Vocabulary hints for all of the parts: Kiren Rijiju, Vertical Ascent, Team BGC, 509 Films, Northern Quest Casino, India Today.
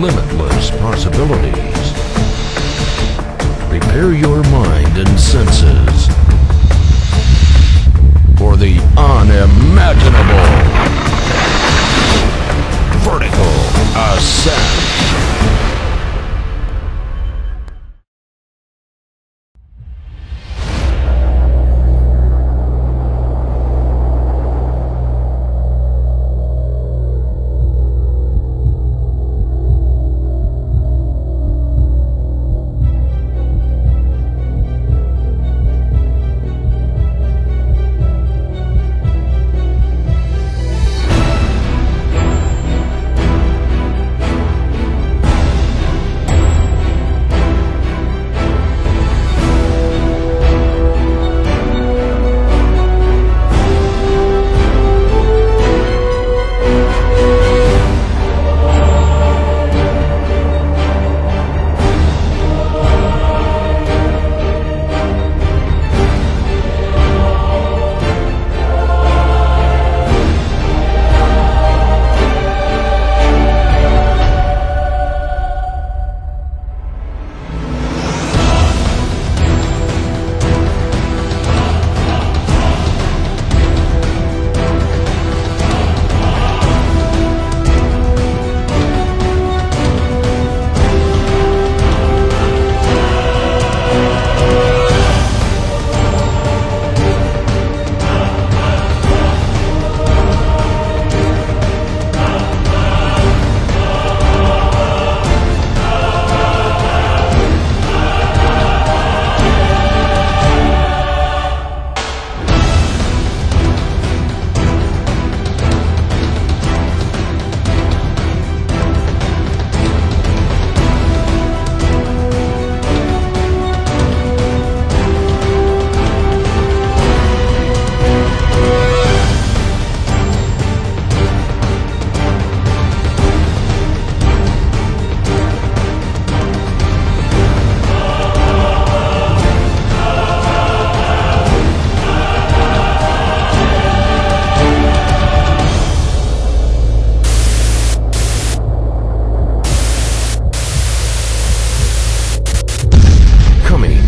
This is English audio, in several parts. limitless possibilities. Prepare your mind and senses for the unimaginable Vertical Ascent.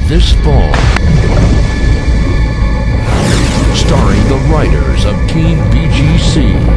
This fall, starring the writers of Team BGC,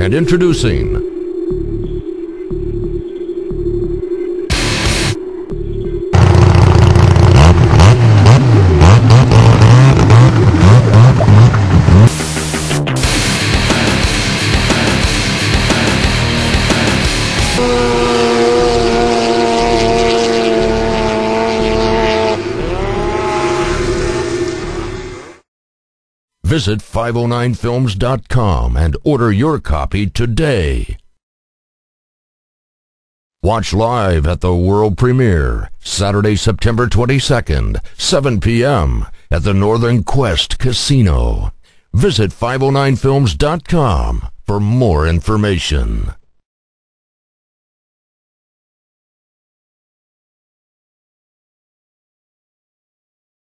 and introducing Visit 509films.com and order your copy today. Watch live at the world premiere, Saturday, September 22nd, 7 p.m. at the Northern Quest Casino. Visit 509films.com for more information.